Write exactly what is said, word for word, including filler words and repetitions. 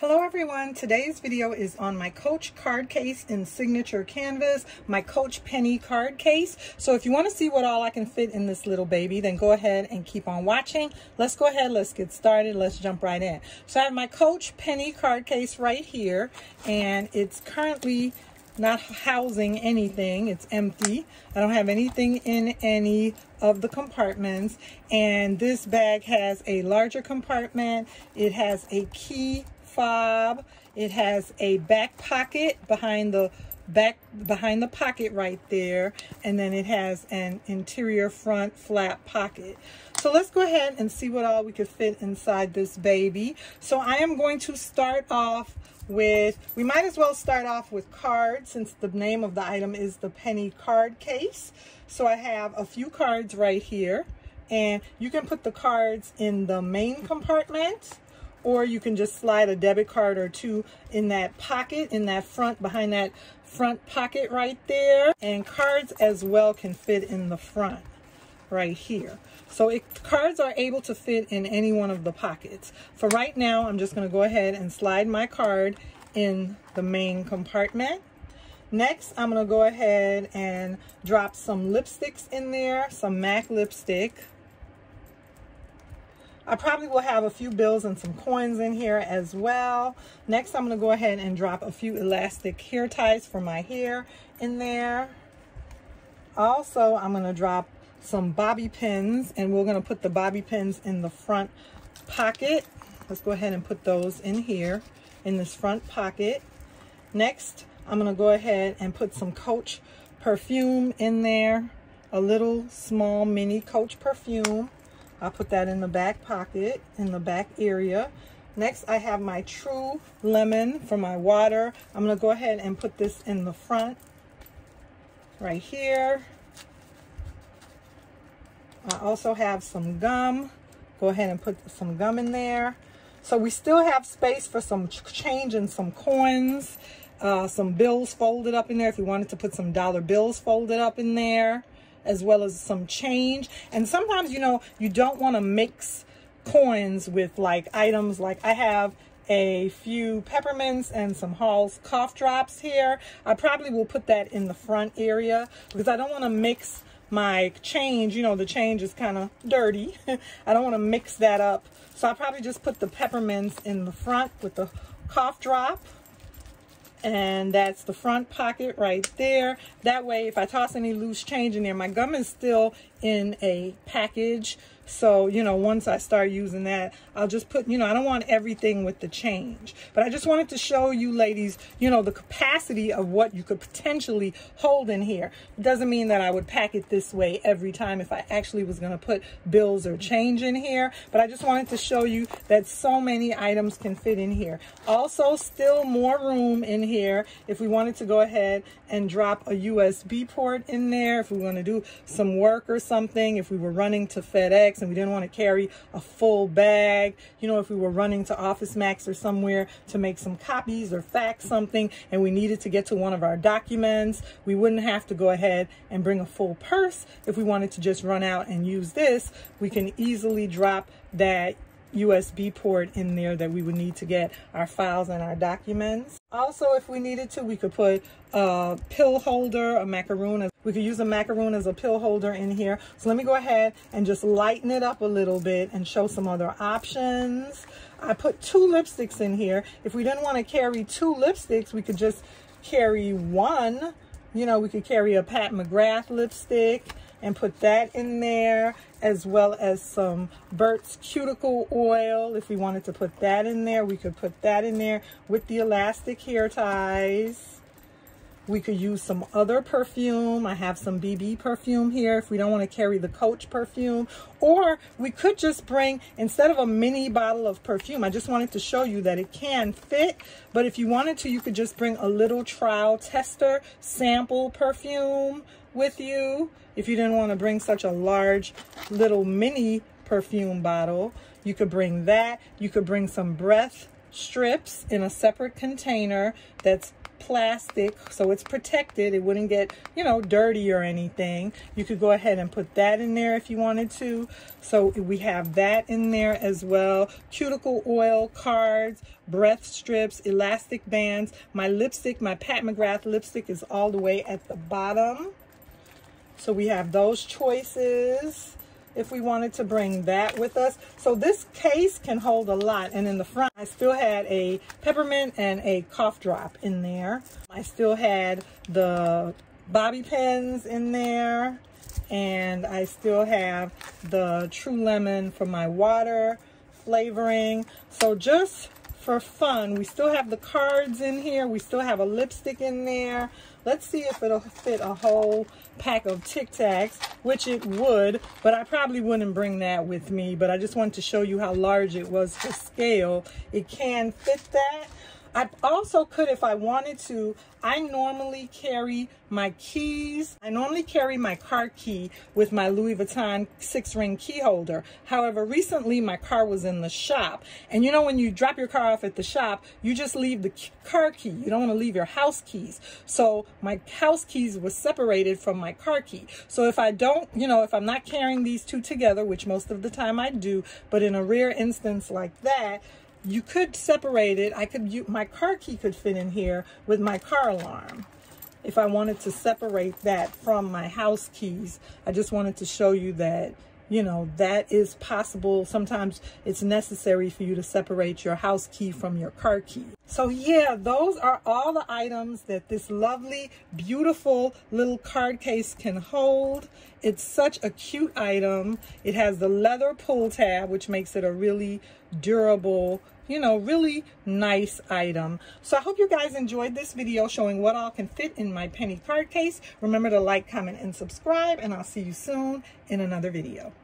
Hello everyone, today's video is on my Coach card case in signature canvas, my Coach penny card case. So if you want to see what all I can fit in this little baby, then go ahead and keep on watching. Let's go ahead, let's get started, let's jump right in. So I have my Coach penny card case right here, and it's currently not housing anything, it's empty. I don't have anything in any of the compartments, and this bag has a larger compartment, it has a key fob, it has a back pocket behind the back behind the pocket right there, and then it has an interior front flap pocket. So let's go ahead and see what all we could fit inside this baby. So I am going to start off with, we might as well start off with cards since the name of the item is the penny card case. So I have a few cards right here, and you can put the cards in the main compartment, or you can just slide a debit card or two in that pocket, in that front, behind that front pocket right there. And cards as well can fit in the front right here. So it, cards are able to fit in any one of the pockets. For right now, I'm just gonna go ahead and slide my card in the main compartment. Next, I'm gonna go ahead and drop some lipsticks in there, some MAC lipstick. I probably will have a few bills and some coins in here as well. Next, I'm gonna go ahead and drop a few elastic hair ties for my hair in there. Also, I'm gonna drop some bobby pins, and we're gonna put the bobby pins in the front pocket. Let's go ahead and put those in here, in this front pocket. Next, I'm gonna go ahead and put some Coach perfume in there, a little small mini Coach perfume. I'll put that in the back pocket, in the back area. Next, I have my True Lemon for my water. I'm gonna go ahead and put this in the front, right here. I also have some gum. Go ahead and put some gum in there. So we still have space for some change and some coins, uh, some bills folded up in there if you wanted to put some dollar bills folded up in there, as well as some change. And sometimes, you know, you don't want to mix coins with like items. Like I have a few peppermints and some Hall's cough drops here. I probably will put that in the front area because I don't want to mix my change. You know, the change is kind of dirty. I don't want to mix that up. So I probably just put the peppermints in the front with the cough drop. And that's the front pocket right there. That way, if I toss any loose change in there, my gum is still in a package. So, you know, once I start using that, I'll just put, you know, I don't want everything with the change. But I just wanted to show you ladies, you know, the capacity of what you could potentially hold in here. It doesn't mean that I would pack it this way every time if I actually was going to put bills or change in here. But I just wanted to show you that so many items can fit in here. Also, still more room in here if we wanted to go ahead and drop a U S B port in there, if we want to do some work or something, if we were running to FedEx and we didn't want to carry a full bag, you know, if we were running to Office Max or somewhere to make some copies or fax something and we needed to get to one of our documents, we wouldn't have to go ahead and bring a full purse. If we wanted to just run out and use this, we can easily drop that U S B port in there that we would need to get our files and our documents. Also, if we needed to, we could put a pill holder, a macaroon. We could use a macaroon as a pill holder in here. So let me go ahead and just lighten it up a little bit and show some other options. I put two lipsticks in here. If we didn't want to carry two lipsticks, we could just carry one. You know, we could carry a Pat McGrath lipstick and put that in there, as well as some Burt's cuticle oil. If we wanted to put that in there, we could put that in there with the elastic hair ties. We could use some other perfume. I have some B B perfume here if we don't want to carry the Coach perfume. Or we could just bring, instead of a mini bottle of perfume, I just wanted to show you that it can fit. But if you wanted to, you could just bring a little trial tester sample perfume with you. If you didn't want to bring such a large little mini perfume bottle, you could bring that. You could bring some breath strips in a separate container that's plastic, so it's protected. It wouldn't get, you know, dirty or anything. You could go ahead and put that in there if you wanted to. So we have that in there as well. Cuticle oil, cards, breath strips, elastic bands. My lipstick, my Pat McGrath lipstick is all the way at the bottom. So we have those choices if we wanted to bring that with us. So this case can hold a lot. And in the front, I still had a peppermint and a cough drop in there. I still had the bobby pins in there. And I still have the True Lemon for my water flavoring. So just for fun, we still have the cards in here. We still have a lipstick in there. Let's see if it'll fit a whole pack of Tic Tacs, which it would, but I probably wouldn't bring that with me. But I just wanted to show you how large it was to scale. It can fit that. I also could, if I wanted to, I normally carry my keys. I normally carry my car key with my Louis Vuitton six ring key holder. However, recently my car was in the shop. And you know, when you drop your car off at the shop, you just leave the car key. You don't want to leave your house keys. So my house keys was separated from my car key. So if I don't, you know, if I'm not carrying these two together, which most of the time I do, but in a rare instance like that, you could separate it. I could, you, my car key could fit in here with my car alarm if I wanted to separate that from my house keys. I just wanted to show you that, you know, that is possible. Sometimes it's necessary for you to separate your house key from your car key. So yeah, those are all the items that this lovely, beautiful little card case can hold. It's such a cute item. It has the leather pull tab, which makes it a really durable, you know, really nice item. So I hope you guys enjoyed this video showing what all can fit in my penny card case. Remember to like, comment, and subscribe, and I'll see you soon in another video.